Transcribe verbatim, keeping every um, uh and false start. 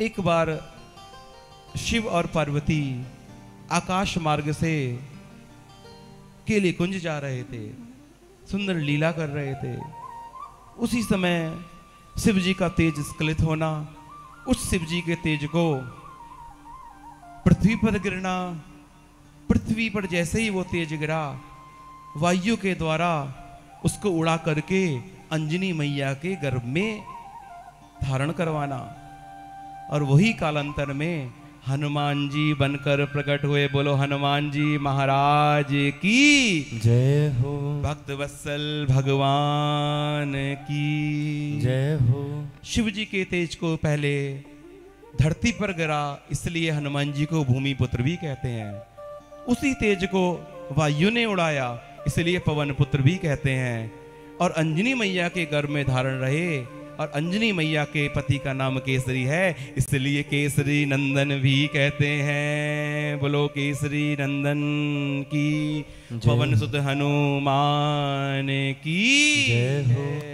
एक बार शिव और पार्वती आकाश मार्ग से केले कुंज जा रहे थे, सुंदर लीला कर रहे थे। उसी समय शिव जी का तेज स्खलित होना, उस शिव जी के तेज को पृथ्वी पर गिरना, पृथ्वी पर जैसे ही वो तेज गिरा वायु के द्वारा उसको उड़ा करके अंजनी मैया के गर्भ में धारण करवाना, और वही कालांतर में हनुमान जी बनकर प्रकट हुए। बोलो हनुमान जी महाराज की जय हो, भक्त वत्सल भगवान की जय हो। शिव जी के तेज को पहले धरती पर गिरा, इसलिए हनुमान जी को भूमि पुत्र भी कहते हैं। उसी तेज को वायु ने उड़ाया, इसलिए पवन पुत्र भी कहते हैं। और अंजनी मैया के गर्भ में धारण रहे, और अंजनी मैया के पति का नाम केसरी है, इसलिए केसरी नंदन भी कहते हैं। बोलो केसरी नंदन की, पवन सुत हनुमान की जय हो।